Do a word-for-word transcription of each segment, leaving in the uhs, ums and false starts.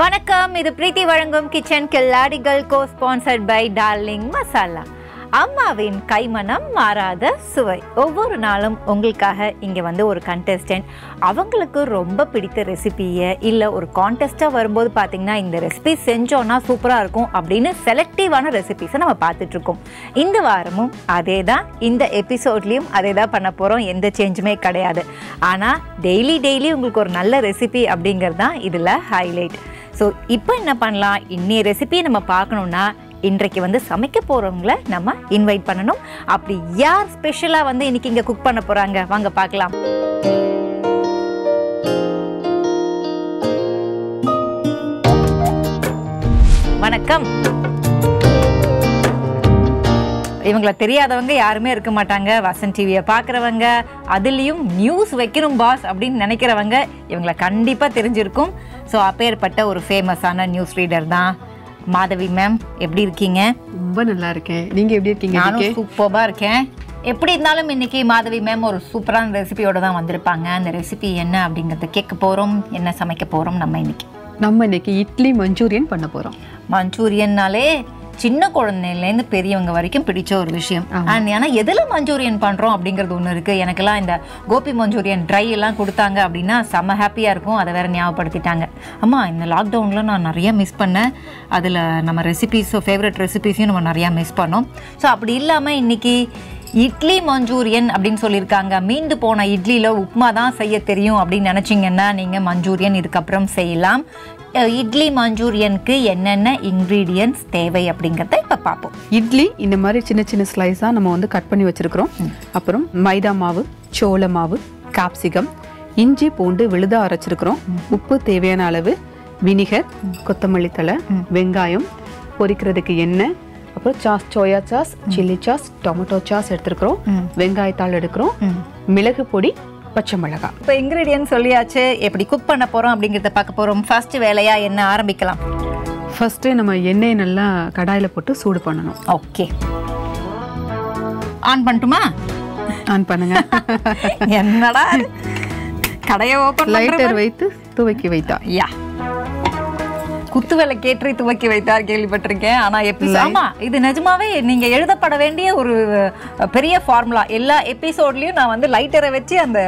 Vanakkam, idu Preethi Varangum Kitchen Killadigal co-sponsored by Darling Masala. Ammavin Kaimanam Maradha Suvai. ஒவ்வொரு நாளும் உங்களுக்காக இங்க வந்து ஒரு contestant அவங்களுக்கு ரொம்ப பிடித்த ரெசிபியை இல்ல ஒரு கான்டெஸ்டா வரும்போது பாத்தீங்கன்னா இந்த ரெசிபி செஞ்சோனா சூப்பரா இருக்கும் அப்படினு செலக்டிவான ரெசிபிஸ் நம்ம பார்த்துட்டு இருக்கோம். இந்த வாரமும் அதேதான் இந்த எபிசோட்லயும் அதேதான் பண்ண போறோம். எந்த சேஞ்சுமே கிடையாது. ஆனா டெய்லி டெய்லி உங்களுக்கு ஒரு நல்ல ரெசிபி அப்படிங்கறது தான் இதுல ஹைலைட். சோ இப்போ என்ன பண்ணலாம் இன்னி ரெசிபி நம்ம பார்க்கணும்னா இன்றைக்கு வந்து சமைக்க போறவங்கள நம்ம இன்வைட் பண்ணனும். அப்படி யார் ஸ்பெஷலா வந்து இன்னைக்கு இங்க குக் பண்ண போறாங்க வாங்க பார்க்கலாம். வணக்கம். இவங்கள தெரியாதவங்க யாருமே இருக்க மாட்டாங்க. வாசன் டிவியை பார்க்குறவங்க அதுலயும் நியூஸ் வைக்கணும் பாஸ் அப்படின்னு நினைக்கிறவங்க இவங்கள கண்டிப்பா தெரிஞ்சிருக்கும். ஸோ அப்பேற்பட்ட ஒரு ஃபேமஸான நியூஸ் ரீடர் தான் மாதவி மேம். எப்படி இருக்கீங்க? ரொம்ப நல்லா இருக்கேன். நீங்க எப்படி இருக்கீங்க? நானும் சூப்பரா இருக்கேன். எப்படி இருந்தாலும் இன்னைக்கு மாதவி மேம் ஒரு சூப்பரான ரெசிபியோட தான் வந்திருப்பாங்க. அந்த ரெசிபி என்ன அப்படிங்கறத கேட்க போறோம். என்ன சமைக்க போறோம் நம்ம இன்னைக்கு? நம்ம இன்னைக்கு இட்லி மஞ்சூரியன் பண்ண போறோம். மஞ்சூரியன்னாலே சின்ன குழந்தையிலேருந்து பெரியவங்க வரைக்கும் பிடிச்ச ஒரு விஷயம். அண்ட் ஏன்னா எதில் மஞ்சூரியன் பண்ணுறோம் அப்படிங்கிறது ஒன்று இருக்குது. எனக்கெல்லாம் இந்த கோபி மஞ்சூரியன் ட்ரை எல்லாம் கொடுத்தாங்க அப்படின்னா செம்ம ஹாப்பியாக இருக்கும். அதை வேறு ஞாபகப்படுத்திட்டாங்க. அம்மா இந்த லாக்டவுனில் நான் நிறையா மிஸ் பண்ணேன். அதில் நம்ம ரெசிபீஸோ ஃபேவரட் ரெசிபீஸையும் நம்ம நிறையா மிஸ் பண்ணோம். ஸோ அப்படி இல்லாமல் இன்றைக்கி இட்லி மஞ்சூரியன் அப்படின்னு சொல்லியிருக்காங்க. மீண்டு போன இட்லியில் உப்புமா தான் செய்ய தெரியும் அப்படின்னு நினச்சிங்கன்னா நீங்கள் மஞ்சூரியன் இதுக்கப்புறம் செய்யலாம். இட்லி மஞ்சூரியனுக்கு என்னென்ன இன்க்ரீடியன்ட்ஸ் தேவை அப்படிங்கிறத இப்போ பார்ப்போம். இட்லி இந்த மாதிரி சின்ன சின்ன ஸ்லைஸாக நம்ம வந்து கட் பண்ணி வச்சுருக்கிறோம். அப்புறம் மைதா மாவு, சோள மாவு, காப்சிகம், இஞ்சி பூண்டு விழுதாக அரைச்சிருக்கிறோம். உப்பு தேவையான அளவு, வினிகர், கொத்தமல்லி தழை, வெங்காயம், பொரிக்கிறதுக்கு எண்ணெய், அப்புறம் sauce, soya sauce, chilli sauce, tomato sauce எடுத்துருக்கிறோம். வெங்காயத்தாள் எடுக்கிறோம். மிளகு பொடி, பச்சை மிளகாய். இப்போ இன்கிரீடியன்ட் சொல்லியாச்சு. எப்படி குக் பண்ண போகிறோம் அப்படிங்கிறத பார்க்க போகிறோம். ஃபர்ஸ்ட் வேலையாக என்ன ஆரம்பிக்கலாம்? ஃபர்ஸ்ட்டு நம்ம எண்ணெய் நல்லா கடாயில் போட்டு சூடு பண்ணணும். ஓகே, ஆன் பண்ணட்டுமா? ஆன் பண்ணுங்க. என்னடா கடையை ஓப்பன் லைட்டர் வைத்து துவக்கி வைத்தா யா குத்து வேலை கேட்டு துவக்கி வைத்தார் கேள்விப்பட்டிருக்கேன். ஆனா எபிசோட் ஆமா இது நிஜமாவே நீங்க எழுதப்பட வேண்டிய ஒரு பெரிய ஃபார்முலா. எல்லா எபிசோட்லயும் நான் வந்து லைட்டரை வச்சு அந்த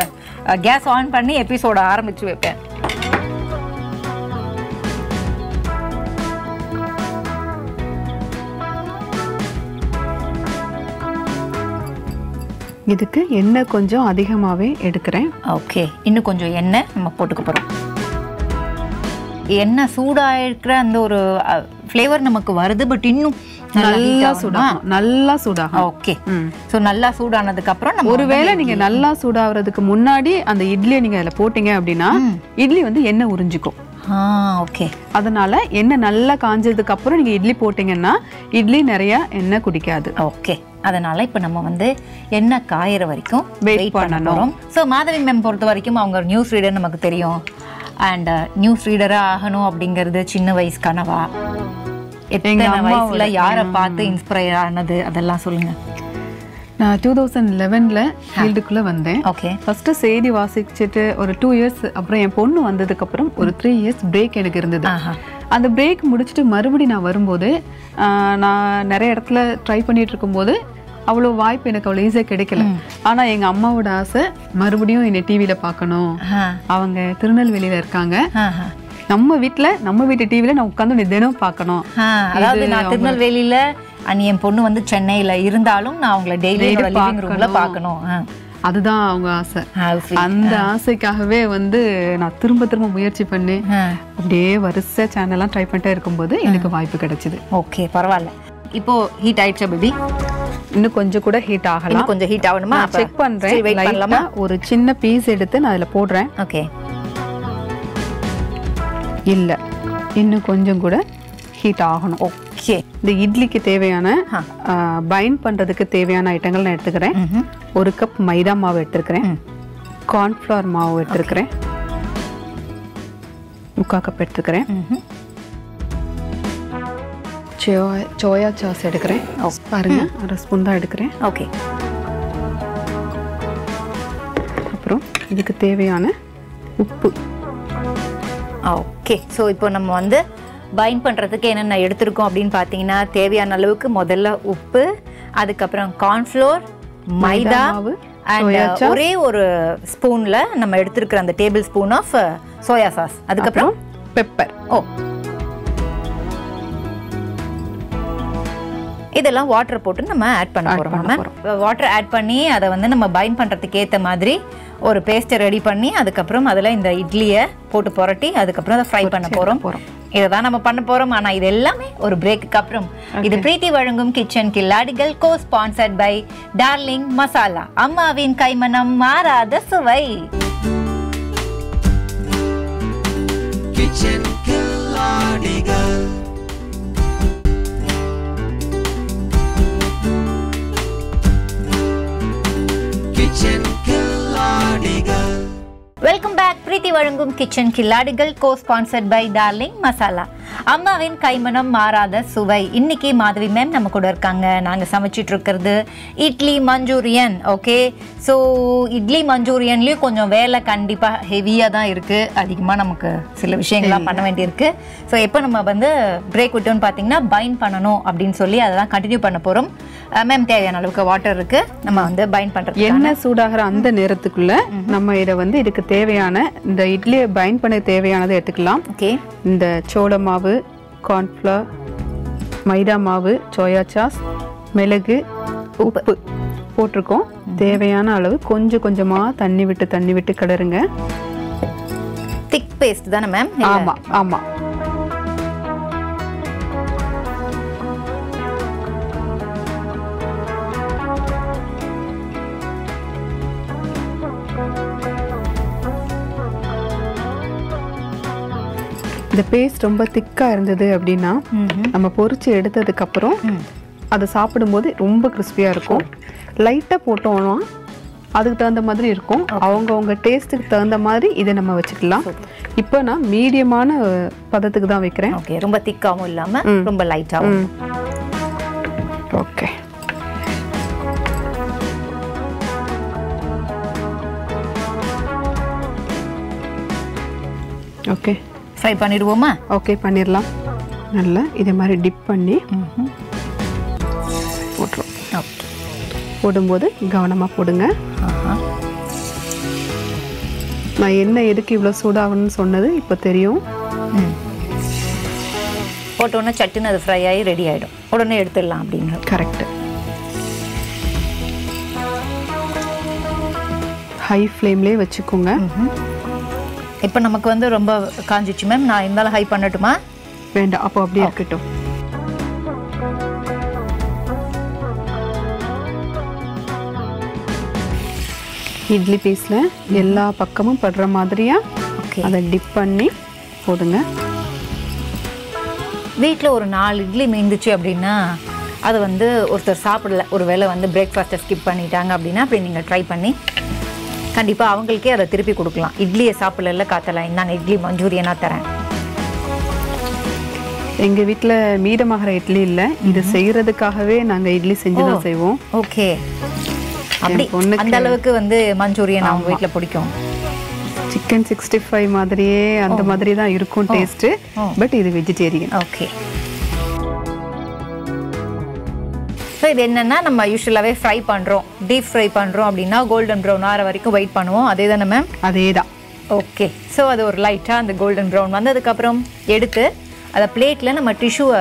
கேஸ் ஆன் பண்ணி எபிசோட ஆரம்பிச்சு வைப்பேன். இதுக்கு எண்ணெய் கொஞ்சம் அதிகமாவே எடுக்கிறேன். ஓகே, இன்னும் கொஞ்சம் எண்ணெய் நம்ம போட்டுக்க போறோம். எண்ணெய் சூடாயிருக்கிற அந்த ஒரு ஃப்ளேவர் நமக்கு வருது. பட் இன்னும் நல்லா சூடா நல்லா சூடாகும். ஓகே, ஸோ நல்லா சூடானதுக்கு அப்புறம் நம்ம ஒருவேளை நீங்க நல்லா சூடாகிறதுக்கு முன்னாடி அந்த இட்லியை நீங்க அதில் போட்டீங்க அப்படின்னா இட்லி வந்து எண்ணெய் உறிஞ்சிக்கும். ஓகே, அதனால எண்ணெய் நல்லா காஞ்சதுக்கு அப்புறம் நீங்க இட்லி போட்டீங்கன்னா இட்லி நிறைய எண்ணெய் குடிக்காது. ஓகே, அதனால இப்போ நம்ம வந்து எண்ணெய் காயிற வரைக்கும் வெயிட் பண்ணணும். ஸோ மாதவி மேம் பொறுத்த வரைக்கும் அவங்க நியூஸ் ரீடர் நமக்கு தெரியும். அண்ட் நியூஸ் ரீடராக ஆகணும் அப்படிங்கிறது சின்ன வயசு கனவா? எத்தனை வயசுல யாரை பார்த்து இன்ஸ்பயர் ஆனது அதெல்லாம் சொல்லுங்க. நான் டூ தௌசண்ட் லெவனில் ஃபீல்டுக்குள்ளே வந்தேன். ஓகே, ஃபஸ்ட்டு செய்தி வாசிச்சுட்டு ஒரு டூ இயர்ஸ் அப்புறம் என் பொண்ணு வந்ததுக்கப்புறம் ஒரு த்ரீ இயர்ஸ் பிரேக் எனக்கு இருந்தது. அந்த பிரேக் முடிச்சுட்டு மறுபடி நான் வரும்போது நான் நிறைய இடத்துல ட்ரை பண்ணிட்டு இருக்கும்போது அவ்வளோ வாய்ப்பு எனக்கு அவ்வளோ ஈஸியாக கிடைக்கல. ஆனால் எங்கள் அம்மாவோட ஆசை மறுபடியும் என்னை டிவியில் பார்க்கணும். அவங்க திருநெல்வேலியில் இருக்காங்க. நம்ம வீட்டில் நம்ம வீட்டு டிவியில் நான் உட்காந்து தினம் பார்க்கணும். அதாவது நான் திருநெல்வேலியில் அன்னி என் பொண்ணு வந்து சென்னையில் இருந்தாலும் நான் அவங்கள டெய்லியோட லிவிங் ரூம்ல பார்க்கணும். அதுதான் அவங்க ஆசை. அந்த ஆசைக்காகவே வந்து நான் திரும்ப திரும்ப முயற்சி பண்ணி அப்படியே வரிசை சேனல்லாம் ட்ரை பண்ணிட்டே இருக்கும்போது எனக்கு வாய்ப்பு கிடைச்சிது. ஓகே, பரவாயில்ல. இப்போது ஹீட் ஆயிடுச்சா பேபி? இன்னும் கொஞ்சம் கூட ஹீட் ஆகலாம். கொஞ்சம் ஹீட் ஆகணுமா? செக் பண்றேன். வெயிட் பண்ணலாமா? ஒரு சின்ன பீஸ் எடுத்து நான் அதுல போடுறேன். ஓகே, இல்ல இன்னும் கொஞ்சம் கூட ஹீட் ஆகணும். ஓகே, இந்த இட்லிக்கு தேவையான பைண்ட் பண்றதுக்கு தேவையான ஐட்டங்கள் நான் எடுத்துக்கிறேன். ஒரு கப் மைதா மாவு எடுத்துக்கிறேன். கார்ன்ஃப்ளவர் மாவு எடுத்துக்கிறேன். முக்கால் கப் எடுத்துக்கிறேன். சோ சோயா சாஸ் எடுக்கிறேன். பாருங்க, ஒரு ஸ்பூன் தான் எடுக்கிறேன். ஓகே, அப்புறம் இதுக்கு தேவையான உப்பு. Okay, Okay, so now we have to bind பண்றதுக்கு என்னென்ன எடுத்துறோம் அப்படினு பாத்தீங்கன்னா தேவையான அளவுக்கு முதல்ல உப்பு அதுக்கு அப்புறம் corn flour மைதா and ஒரே ஒரு ஸ்பூன்ல நம்ம எடுத்துக்கிற அந்த tablespoon of soya sauce அதுக்கு அப்புறம் பெப்பர் ஓ இதெல்லாம் வாட்டர் போட்டு நம்ம ஆட் பண்ண போறோம் நம்ம வாட்டர் ஆட் பண்ணி அத வந்து நம்ம பைண்ட் பண்றதுக்கு ஏத்த மாதிரி ஒரு பேஸ்ட் ரெடி பண்ணி அதுக்கு அப்புறம் அதல இந்த இட்லியை போட்டு புரட்டி அதுக்கு அப்புறம் அத ஃப்ரை பண்ண போறோம் இதான் நம்ம பண்ண போறோம் ஆனா இது எல்லாமே ஒரு பிரேக்குக்கு அப்புறம் இது பிரீத்தி வழங்கும் கிச்சன் கில்லாடிகல் co sponsored by darling masala அம்மாவின் கைமனம் மாறாத சுவை கிச்சன் கில்லாடிகல் கிச்சன் கில்லாடிகல் Welcome back, Preethi Varangum Kitchen Killadigal, co-sponsored by Darling Masala. Ammavin Kaimanam Maradha Suvai. Inniki Madhavi ma'am namak kuda irukanga. Naanga samaichittu irukkuradhu Idli Manchurian. Okay, so Idli Manchurian la konjam vela kandipa heavy ah da irukku. Adhigama namakku sila vishayangala panna vendi irukku. So eppa nama vandu break vittonu pathina bind pananum appdin solli adha continue panna porom. Ma'am theviyana alavukku water irukku. Nama vandu bind pandradhukku. Enna soodagra andha nerathukulla nama ida vandu idukku தேவையான இந்த இட்லியை find பண்ண தேவையானதை எடுத்துக்கலாம் okay இந்த சோள மாவு corn flour maida மாவு சோயா சாஸ் மிளகு உப்பு போட்டுறோம் தேவையான அளவு கொஞ்சம் கொஞ்சமா தண்ணி விட்டு தண்ணி விட்டு கலருங்க திக் பேஸ்ட் தான மேம் ஆமா ஆமா The paste ரொம்ப திக்கா இருந்தது அப்படினா நம்ம பொரிச்சு எடுத்ததுக்கு அப்புறம் அத சாப்பிடும்போது ரொம்ப கிறிஸ்பியா இருக்கும் லைட்டா போட்டோம்னா அதுக்கு தகுந்த மாதிரி இருக்கும் அவங்கவங்க டேஸ்ட்க்கு தகுந்த மாதிரி இத நம்ம வெச்சுக்கலாம் இப்போ நான் மீடியமான பதத்துக்கு தான் வைக்கிறேன் ஓகே ரொம்ப திக்காவும் இல்லாம ரொம்ப லைட்டாவும் ஓகே ஓகே Fry பண்ணிடுவோமா ஓகே பண்ணிரலாம் நல்ல இதே மாதிரி டிப் பண்ணி போடுறோம் ஓகே போடும்போது கவனமா போடுங்க நான் என்ன எதுக்கு இவ்ளோ சூடாவணும்னு சொன்னது இப்போ தெரியும் போட்டோன சட்டின அது ஃப்ரை ஆயி ரெடி ஆயிடும் உடனே எடுத்துடலாம் அப்படிங்க கரெக்ட் ஹை ஃப்ளேம்லயே வெச்சுக்குங்க இப்போ நமக்கு வந்து ரொம்ப காஞ்சிச்சு மேம் நான் இந்தால ஹை பண்ணட்டுமா வேண்டாம் அப்ப அப்படியே இருக்கட்டும் இட்லி பீஸ்ல எல்லா பக்கமும் படுற மாதிரியா அத டிப் பண்ணி போடுங்க வீட்ல ஒரு நாலு இட்லி மீந்துச்சு அப்படினா அது வந்து ஒருத்தர் சாப்பிடல ஒருவேளை வந்து பிரேக்பாஸ்ட் ஸ்கிப் பண்ணிட்டாங்க அப்படினா அப்படி நீங்க ட்ரை பண்ணி கண்டிப்பா அவங்களுக்கே அத திருப்பி கொடுக்கலாம் இட்லியை சாப்பிடல காத்தல நான் இட்லி மஞ்சூரியனா தரேன் எங்க வீட்ல மீதமாகற இட்லி இல்ல இது செய்யிறதுக்காகவே நாங்க இட்லி செஞ்சு தான் செய்வோம் ஓகே அப்படி அந்த அளவுக்கு வந்து மஞ்சூரியன் நம்ம வீட்ல பிடிக்கும் chicken sixty-five மாதிரியே அந்த மாதிரி தான் இருக்கும் டேஸ்ட் பட் இது வெஜிடேரியன் ஓகே சோ இது என்னன்னா நம்ம யூசுவலாவே ஃப்ரை பண்றோம் டீப் ஃப்ரை பண்றோம் அப்படினா கோல்டன் brown ஆற வரைக்கும் வெயிட் பண்ணுவோம் அதேதானே மேம் அதேதான் ஓகே சோ அது ஒரு லைட்டா அந்த கோல்டன் brown வந்ததுக்கு அப்புறம் எடுத்து அத பிளேட்ல நம்ம டிஷ்யூவை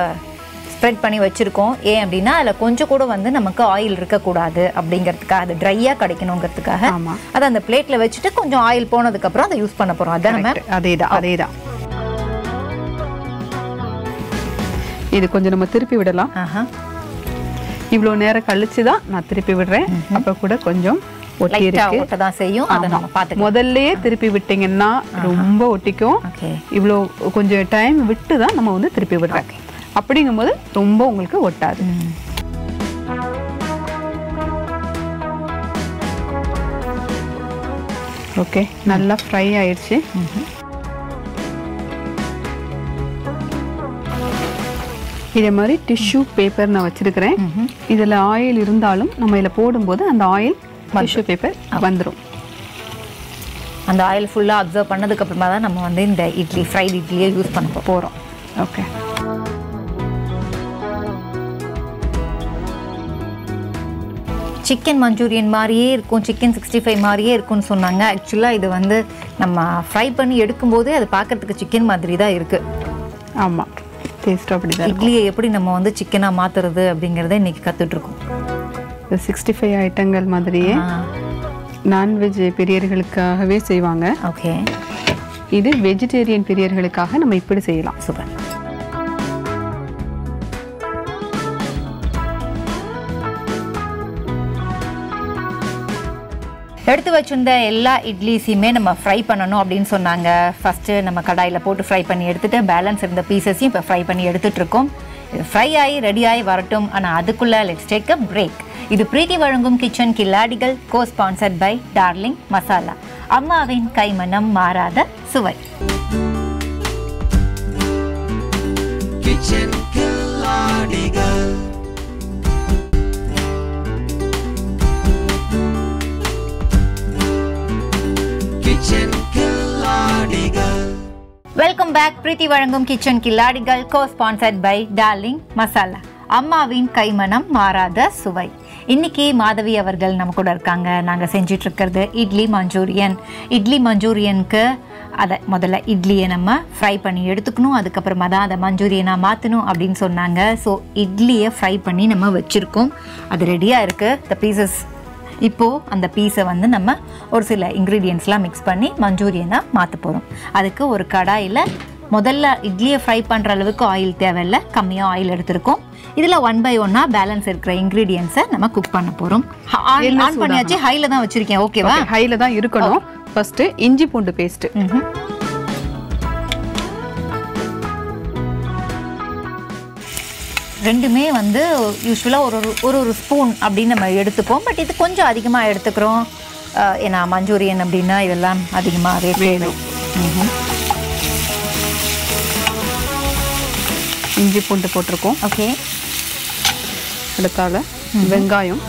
ஸ்ப்ரெட் பண்ணி வச்சிருக்கோம் ஏன் அப்படினா அதுல கொஞ்சம் கூட வந்து நமக்கு ஆயில் இருக்க கூடாது அப்படிங்கிறதுக்காக அது ட்ரையா கிடைக்கணும்ங்கிறதுக்காக அத அந்த பிளேட்ல வச்சிட்டு கொஞ்சம் ஆயில் போனதுக்கு அப்புறம் அதை யூஸ் பண்ண போறோம் அதானே மேம் அதேதான் அதேதான் இது கொஞ்சம் நம்ம திருப்பி விடலாம் ஆஹா இவ்ளோ நேர கழிச்சு தான் நான் திருப்பி விடுறேன் அப்ப கூட கொஞ்சம் ஒட்டி இருக்கு அத தான் செய்யும் அத நாம பாத்துக்கலாம் முதல்லயே திருப்பி விட்டீங்கன்னா ரொம்ப ஒட்டிக்கும் இவ்ளோ கொஞ்சம் டைம் விட்டு தான் நம்ம வந்து திருப்பி விடுறோம் அப்படிங்கும்போது ரொம்ப உங்களுக்கு ஒட்டாது ஓகே நல்லா ஃப்ரை ஆயிருச்சு இதே மாதிரி டிஷ்யூ பேப்பர் நான் வச்சிருக்கேன் இதல ஆயில் இருந்தாலும் நம்ம இத போடும்போது அந்த ஆயில் டிஷ்யூ பேப்பர் வந்துரும் அந்த oil full absorb பண்ணதுக்கு அப்புறமா தான் நம்ம வந்து இந்த இட்லி fried இட்லியை யூஸ் பண்ண போறோம் ஓகே Chicken Manchurian மாதிரியே இருக்கும் chicken sixty-five மாதிரியே இருக்கும்னு சொன்னாங்க एक्चुअली இது வந்து நம்ம fry பண்ணி எடுக்கும்போது அது பார்க்கிறதுக்கு chicken மாதிரி தான் இருக்கு ஆமா டேஸ்ட் அப்படிதான் இருக்கு இட்லியை எப்படி நம்ம வந்து சிக்கனா மாத்துறது அப்படிங்கறதை இன்னைக்கு கத்துட்டு இருக்கோம் sixty-five ஐட்டங்கள் மாதிரியே non-veg பிரியர்களுக்காகவே செய்வாங்க ஓகே இது vegetarian பிரியர்களுக்காக நம்ம இப்படி செய்யலாம் சூப்பர் எடுத்து வச்சிருந்த எல்லா இட்லிஸையுமே நம்ம ஃப்ரை பண்ணனும் அப்படினு சொன்னாங்க ஃபர்ஸ்ட் நம்ம கடாயில போட்டு ஃப்ரை பண்ணி எடுத்துட்டு பேலன்ஸ் இருந்த பீசஸையும் இப்ப ஃப்ரை பண்ணி எடுத்துட்டு இருக்கோம் ஃப்ரை ஆயி ரெடி ஆயி வரட்டும் ஆனா அதுக்குள்ள லெட்ஸ் டேக் a break இது பிரீத்தி வழங்கும் கிச்சன் கில்லாடிகள் co sponsored by darling masala அம்மாவின் கைமனம் மாறாத சுவை கிச்சன் கில்லாடிகள் Welcome back, Preethi Varangum Kitchen Killadigal, co-sponsored by Darling Masala. Ammavin Kaimanam Maradha Suvai. இன்னைக்கு மாதவி அவர்கள் நம்ம கூட இருக்காங்க. நாங்க செஞ்சிட்டு இருக்குது இட்லி மஞ்சூரியன். இட்லி மஞ்சூரியனுக்கு அத முதல்ல இட்லியை நம்ம ஃப்ரை பண்ணி எடுத்துக்கணும். அதுக்கு அப்புறமா தான் அத மஞ்சூரியனா மாத்தணும் அப்படினு சொன்னாங்க. சோ இட்லியை ஃப்ரை பண்ணி நம்ம வெச்சிருக்கோம். அது ரெடியா இருக்கு. The pieces இப்போ அந்த பீஸை வந்து நம்ம ஒரு சில இன்கிரிடியன்ட்ஸ்லாம் mix பண்ணி மஞ்சூரியனா மாத்த போறோம். அதுக்கு ஒரு கடாயில முதல்ல இட்லியை ஃப்ரை பண்ற அளவுக்கு oil தேவையில்ல. கம்மியா oil எடுத்துறோம். இதுல one by one ஆ பேலன்ஸ் இருக்கிற இன்கிரிடியன்ட்ஸை நம்ம குக் பண்ண போறோம். ஆன் பண்ணியாச்சு ஹைல தான் வச்சிருக்கேன். ஓகேவா? ஹைல தான் இருக்கணும். ஃபர்ஸ்ட் இஞ்சி பூண்டு பேஸ்ட். ரெண்டுமே வந்து யூசுவலா ஒரு ஒரு ஒரு ஸ்பூன் அப்படி நம்ம எடுத்துப்போம் பட் இது கொஞ்சம் அதிகமா எடுத்துக்கறோம் ஏனா மஞ்சூரியன் அப்படினா இதெல்லாம் அதிகமா வேணும் இஞ்சி பூண்டு போட்டுறோம் ஓகே அடுத்தால வெங்காயம்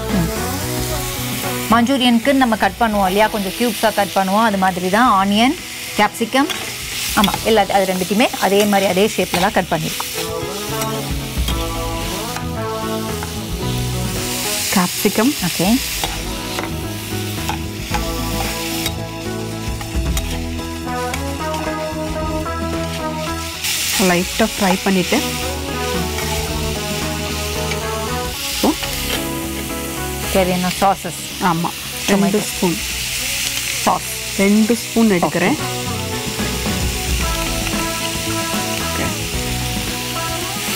மஞ்சூரியனுக்கு நம்ம கட் பண்ணுவோம் இல்லையா கொஞ்சம் கியூப்ஸா கட் பண்ணுவோம் அது மாதிரி தான் ஆனியன் கேப்சிகம் ஆமா எல்லா அது ரெண்டுமே அதே மாதிரி அதே ஷேப்ல தான் கட் பண்ணிடுவோம் Capsicum. Okay. Light to fry பண்ணிட்டு தேவையான சாசஸ் ஆமா ரெண்டு ஸ்பூன் சாஸ் ரெண்டு ஸ்பூன் எடுக்கிறேன்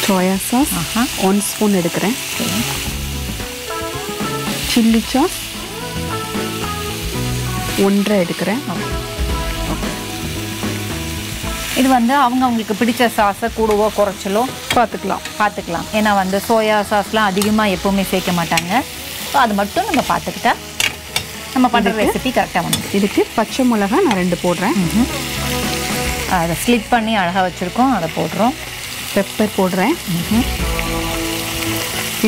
சோயா சாஸ் one ஸ்பூன் எடுக்கிறேன் Chilli sauce, one red करें। इधर वंदा आवंग आवंग के पिटिचा सास कोड़वा कोरचलो पातकला पातकला। ये ना वंदा सोया सास लां अधिक माय एप्पो में सेके मटांगे। तो आद मट्टू ना हम पातकता। हम अपन रेसिपी करते हैं वंदा। इधर के पच्चे मुलाका नारंड पोड़ रहे हैं। आह द स्लिट पनी आधा बच्चर को आधा पोड़ रहो। पेपर पोड़ रहे हैं।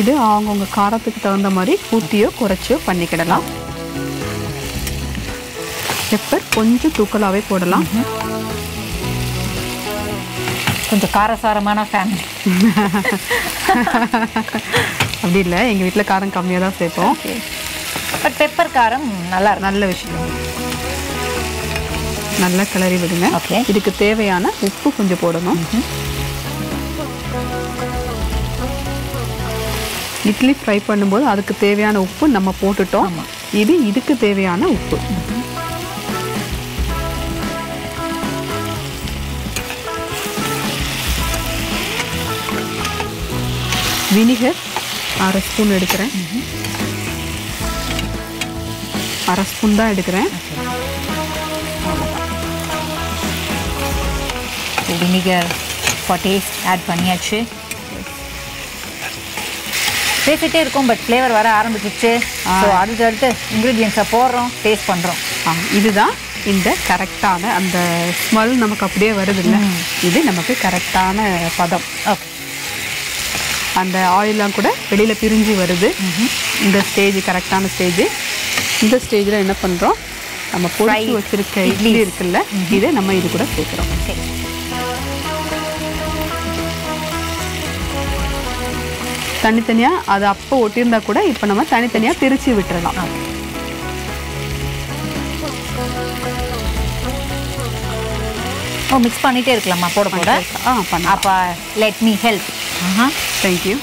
இது அவங்கங்க காரத்துக்கு தகுந்த மாதிரி கூட்டியோ குறச்சியோ பண்ணிக்கலாம் பெப்பர் கொஞ்சம் தூக்கலாவே போடலாம் கொஞ்சம் காரசாரமான ஃபேமிலி அப்படி இல்ல எங்க வீட்ல காரம் கம்மியா தான் சேப்போம் பட் பெப்பர் காரம் நல்லா நல்ல விஷயம் நல்லா கிளறி விடுங்க இதுக்கு தேவையான உப்பு கொஞ்சம் போடணும் இட்லி ஃப்ரை பண்ணும்போது அதுக்கு தேவையான உப்பு நம்ம போட்டுட்டோம் இது இதுக்கு தேவையான உப்பு வினிகர் அரை ஸ்பூன் எடுக்கிறேன் அரை ஸ்பூன் தான் எடுக்கிறேன் வினிகர் ஃபார் டேஸ்ட் ஆட் பண்ணியாச்சு பேசிட்டே இருக்கும் பட் ஃப்ளேவர் வர ஆரம்பிச்சிச்சு ஸோ அடுத்து அடுத்து இன்க்ரீடியன்ஸை போடுறோம் டேஸ்ட் பண்ணுறோம் ஆ இதுதான் இந்த கரெக்டான அந்த ஸ்மெல் நமக்கு அப்படியே வருது இல்லை இது நமக்கு கரெக்டான பதம் ஓகே அந்த ஆயிலெலாம் கூட வெளியில் பிரிஞ்சு வருது இந்த ஸ்டேஜ் கரெக்டான ஸ்டேஜ் இந்த ஸ்டேஜில் என்ன பண்ணுறோம் நம்ம பொரிச்சு வச்சிருக்க இட்லி இருக்குல்ல இத நம்ம இது கூட சேர்க்கிறோம். சரி. தனித்தனியா அது அப்ப ஒட்டிருந்தா கூட இப்போ நம்ம தனித்தனியா பிரிச்சு விட்டுறலாம். Oh, mix பண்ணிட்டே இருக்கலாமா போட போட? ஆ, பண்ணலாம். அப்ப let me help. ஆஹா, thank you.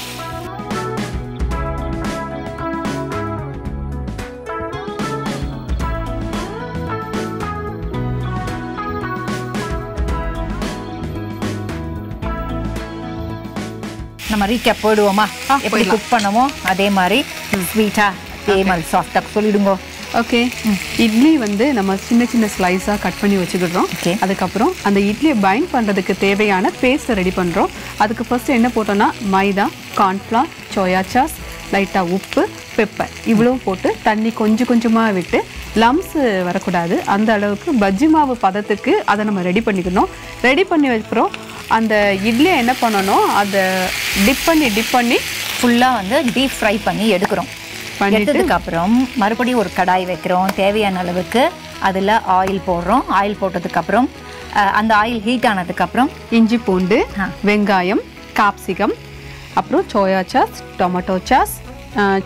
நம்ம ரீகேப் போடுவோமா? எப்படி குக் பண்ணமோ அதே மாதிரி ஸ்வீட்டா, தேமல் சாஃப்ட்டா சொல்லிடுங்க. ஓகே. இட்லி வந்து நம்ம சின்ன சின்ன ஸ்லைஸா கட் பண்ணி வச்சுக்கிறோம். அதுக்கு அப்புறம் அந்த இட்லியை பைண்ட் பண்றதுக்கு தேவையான பேஸ்ட் ரெடி பண்றோம். அதுக்கு ஃபர்ஸ்ட் என்ன போட்டோம்னா மைதா, கார்ன்ஃப்ளவர், சோயா சாஸ், லைட்டா உப்பு, பெப்பர் இவ்வளவும் போட்டு தண்ணி கொஞ்சம் கொஞ்சமா விட்டு லம்ஸ் வரக்கூடாது அந்த அளவுக்கு பஜ்ஜி மாவு பதத்துக்கு அதை நம்ம ரெடி பண்ணிக்கணும். ரெடி பண்ணி வைக்கிறோம். அந்த இட்லியை என்ன பண்ணணும், அதை டிப் பண்ணி டிப் பண்ணி ஃபுல்லாக வந்து டீப் ஃப்ரை பண்ணி எடுக்கிறோம். எடுத்ததுக்கப்புறம் மறுபடியும் ஒரு கடாய் வைக்கிறோம். தேவையான அளவுக்கு அதில் ஆயில் போடுறோம். ஆயில் போட்டதுக்கப்புறம் அந்த ஆயில் ஹீட் ஆனதுக்கப்புறம் இஞ்சி பூண்டு, வெங்காயம், காப்சிகம், அப்புறம் soya sauce, tomato sauce,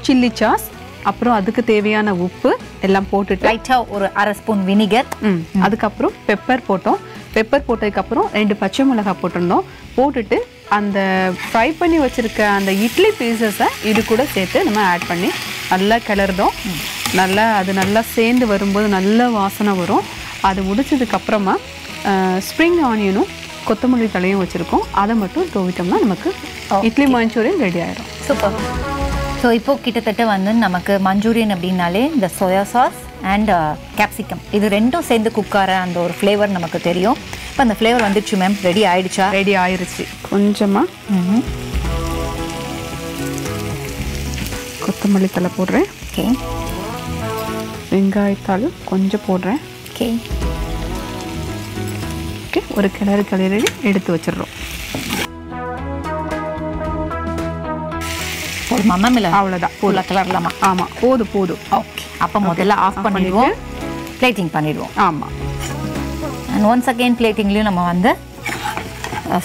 chilli sauce, அப்புறம் அதுக்கு தேவையான உப்பு எல்லாம் போட்டுட்டு லைட்டாக ஒரு அரை ஸ்பூன் வினிகர், அதுக்கப்புறம் பெப்பர் போட்டோம். பெப்பர் போட்டதுக்கப்புறம் ரெண்டு பச்சை மிளகாய் போட்டிருந்தோம். போட்டுட்டு அந்த ஃப்ரை பண்ணி வச்சுருக்க அந்த இட்லி பீசஸை இது கூட சேர்த்து நம்ம ஆட் பண்ணி நல்லா கிளறோம். நல்லா அது நல்லா சேர்ந்து வரும்போது நல்ல வாசனை வரும். அது முடிச்சதுக்கப்புறமா ஸ்ப்ரிங் ஆனியனும் கொத்தமல்லி தலையும் வச்சுருக்கோம். அதை மட்டும் தூவிட்டோம்னா நமக்கு இட்லி மஞ்சூரியன் ரெடி ஆகிடும். சூப்பர். ஸோ இப்போது கிட்டத்தட்ட வந்து நமக்கு மஞ்சூரியன் அப்படின்னாலே இந்த சோயா சாஸ் அண்ட் கேப்சிகம் இது ரெண்டும் சேர்ந்து குக்கார அந்த ஒரு ஃப்ளேவர் நமக்கு தெரியும். இப்போ அந்த ஃப்ளேவர் வந்துடுச்சு மேம். ரெடி ஆயிடுச்சா? ரெடி ஆயிடுச்சு. கொஞ்சமாக கொத்தமல்லி தலை போடுறேன். ஓகே. வெங்காயத்தாள் கொஞ்சம் போடுறேன். ஓகே. ஓகே. ஒரு கிளறு கிளறி எடுத்து வச்சிடுறோம். போதுமா மேம்? இல்லை அவ்வளோதான் போதும். கிளறலாமா? ஆமாம் போதும் போதும். ஓகே. அப்போ முதல்ல ஆஃப் பண்ணிடுவோம். பிளேட்டிங் பண்ணிடுவோம். ஆமாம். அண்ட் ஒன்ஸ் அகெயின் பிளேட்டிங்லேயும் நம்ம வந்து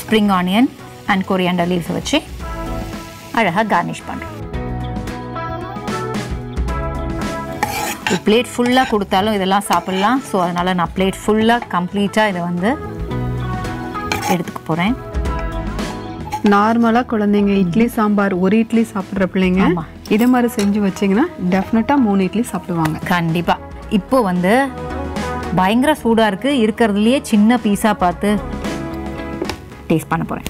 ஸ்ப்ரிங் ஆனியன் அண்ட் கொரியாண்டர் லீவ்ஸை வச்சு அழகாக கார்னிஷ் பண்ணுறோம். பிளேட் ஃபுல்லாக கொடுத்தாலும் இதெல்லாம் சாப்பிட்லாம். ஸோ அதனால் நான் பிளேட் ஃபுல்லாக கம்ப்ளீட்டாக இதை வந்து எடுத்துக்க போகிறேன். நார்மலாக குழந்தைங்க இட்லி சாம்பார் ஒரு இட்லி சாப்பிட்ற பிள்ளைங்க இதே மாதிரி செஞ்சு வச்சிங்கன்னா டெஃபினட்டாக மூணு இட்லி சாப்பிடுவாங்க கண்டிப்பாக. இப்போ வந்து பயங்கர சூடாக இருக்குது. இருக்கிறதுலையே சின்ன பீஸாக பார்த்து டேஸ்ட் பண்ண போகிறேன்.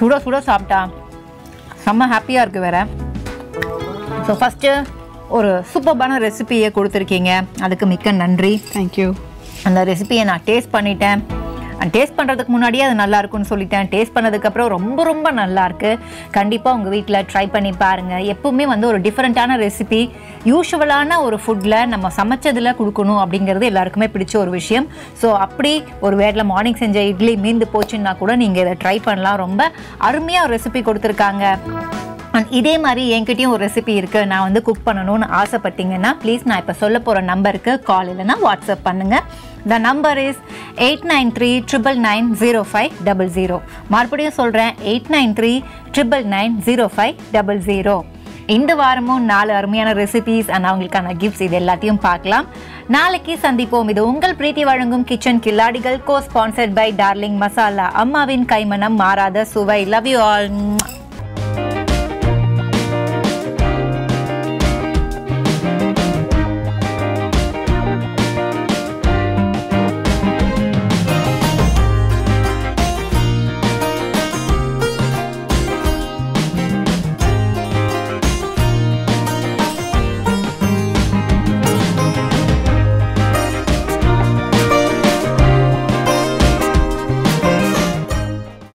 சூடா சூடா சாப்பிட்டா செம்ம ஹாப்பியாக இருக்குது வேறு. ஸோ ஃபஸ்ட்டு ஒரு சூப்பர்பான ரெசிபியை கொடுத்துருக்கீங்க, அதுக்கு மிக்க நன்றி. தேங்க்யூ. அந்த ரெசிபியை நான் டேஸ்ட் பண்ணிட்டேன். டேஸ்ட் பண்ணுறதுக்கு முன்னாடியே அது நல்லாயிருக்குன்னு சொல்லிட்டேன். டேஸ்ட் பண்ணதுக்கப்புறம் ரொம்ப ரொம்ப நல்லாயிருக்கு. கண்டிப்பாக உங்கள் வீட்டில் ட்ரை பண்ணி பாருங்கள். எப்போவுமே வந்து ஒரு டிஃப்ரெண்ட்டான ரெசிபி யூஷுவலான ஒரு ஃபுட்டில் நம்ம சமைச்சதில் கொடுக்கணும் அப்படிங்கிறது எல்லாருக்குமே பிடிச்ச ஒரு விஷயம். ஸோ அப்படி ஒரு வேரில் மார்னிங் செஞ்ச இட்லி மீந்து போச்சுன்னா கூட நீங்கள் இதை ட்ரை பண்ணலாம். ரொம்ப அருமையாக ஒரு ரெசிபி கொடுத்துருக்காங்க. அண்ட் இதே மாதிரி என்கிட்டையும் ஒரு ரெசிபி இருக்குது, நான் வந்து குக் பண்ணணும்னு ஆசைப்பட்டீங்கன்னா ப்ளீஸ் நான் இப்போ சொல்ல போகிற நம்பருக்கு கால் இல்லைன்னா வாட்ஸ்அப் பண்ணுங்கள். The number is eight nine three triple nine zero five double zero. மறுபடியும் சொல்கிறேன், eight nine three triple nine zero five double zero. இந்த வாரமும் நாலு அருமையான ரெசிபீஸ் அண்ட் அவங்களுக்கான கிஃப்ட்ஸ் இது எல்லாத்தையும் பார்க்கலாம். நாளைக்கு சந்திப்போம். இது உங்கள் பிரீத்தி வழங்கும் கிச்சன் கில்லாடிகள், co sponsored by darling masala, அம்மாவின் கைமனம் மாறாத சுவை. Love you all.